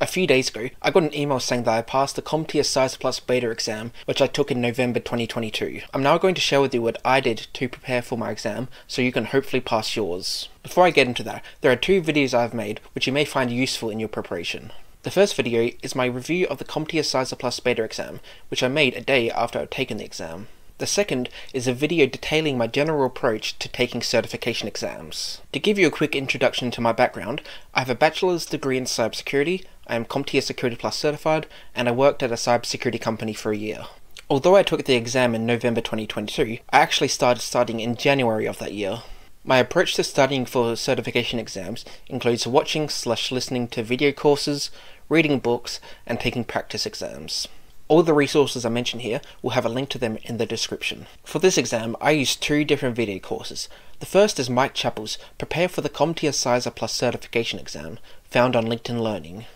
a few days ago, I got an email saying that I passed the CompTIA CySA+ beta exam, which I took in November 2022. I'm now going to share with you what I did to prepare for my exam, so you can hopefully pass yours. Before I get into that, there are two videos I've made which you may find useful in your preparation. The first video is my review of the CompTIA CySA+ beta exam, which I made a day after I'd taken the exam. The second is a video detailing my general approach to taking certification exams. To give you a quick introduction to my background, I have a bachelor's degree in cybersecurity, I am CompTIA Security Plus certified, and I worked at a cybersecurity company for a year. Although I took the exam in November 2022, I actually started studying in January of that year. My approach to studying for certification exams includes watching/listening to video courses, reading books, and taking practice exams. All the resources I mention here will have a link to them in the description. For this exam, I used two different video courses. The first is Mike Chappell's Prepare for the CompTIA CySA+ Certification Exam, found on LinkedIn Learning.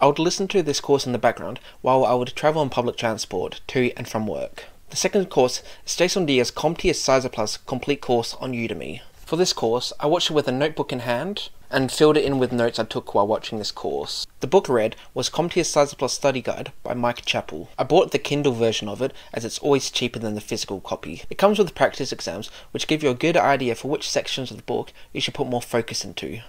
I would listen to this course in the background while I would travel on public transport to and from work. The second course is Jason Deere's CompTIA CySA+ Complete Course on Udemy. For this course, I watched it with a notebook in hand and filled it in with notes I took while watching this course. The book read was CompTIA CySA+ Study Guide by Mike Chapple. I bought the Kindle version of it as it's always cheaper than the physical copy. It comes with practice exams which give you a good idea for which sections of the book you should put more focus into.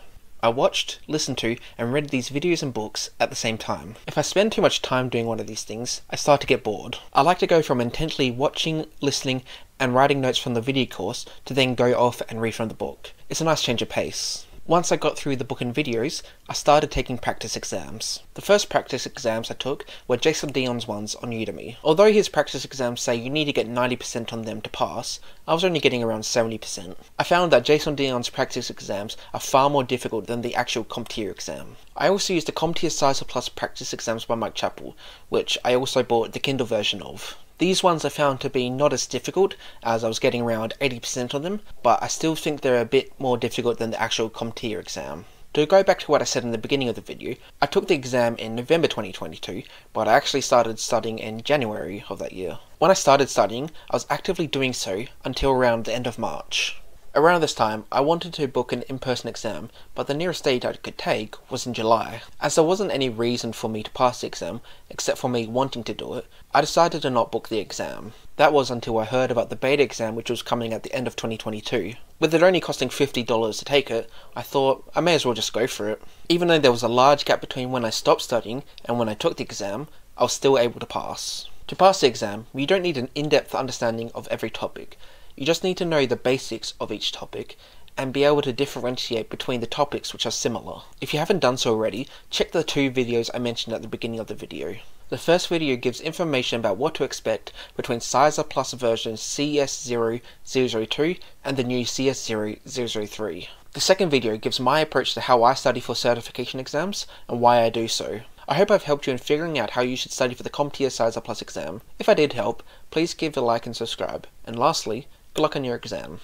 I watched, listened to, and read these videos and books at the same time. If I spend too much time doing one of these things, I start to get bored. I like to go from intently watching, listening, and writing notes from the video course to then go off and read from the book. It's a nice change of pace. Once I got through the book and videos, I started taking practice exams. The first practice exams I took were Jason Dion's ones on Udemy. Although his practice exams say you need to get 90% on them to pass, I was only getting around 70%. I found that Jason Dion's practice exams are far more difficult than the actual CompTIA exam. I also used the CompTIA CySA+ practice exams by Mike Chapple, which I also bought the Kindle version of. These ones I found to be not as difficult, as I was getting around 80% on them, but I still think they're a bit more difficult than the actual CompTIA exam. To go back to what I said in the beginning of the video, I took the exam in November 2022, but I actually started studying in January of that year. When I started studying, I was actively doing so until around the end of March. Around this time, I wanted to book an in-person exam, but the nearest date I could take was in July. As there wasn't any reason for me to pass the exam, except for me wanting to do it, I decided to not book the exam. That was until I heard about the beta exam which was coming at the end of 2022. With it only costing $50 to take it, I thought I may as well just go for it. Even though there was a large gap between when I stopped studying and when I took the exam, I was still able to pass. To pass the exam, you don't need an in-depth understanding of every topic. You just need to know the basics of each topic and be able to differentiate between the topics which are similar. If you haven't done so already, check the two videos I mentioned at the beginning of the video. The first video gives information about what to expect between CySA+ version CS0-002 and the new CS0-003. The second video gives my approach to how I study for certification exams and why I do so. I hope I've helped you in figuring out how you should study for the CompTIA CySA+ exam. If I did help, please give a like and subscribe. And lastly, good luck on your exam.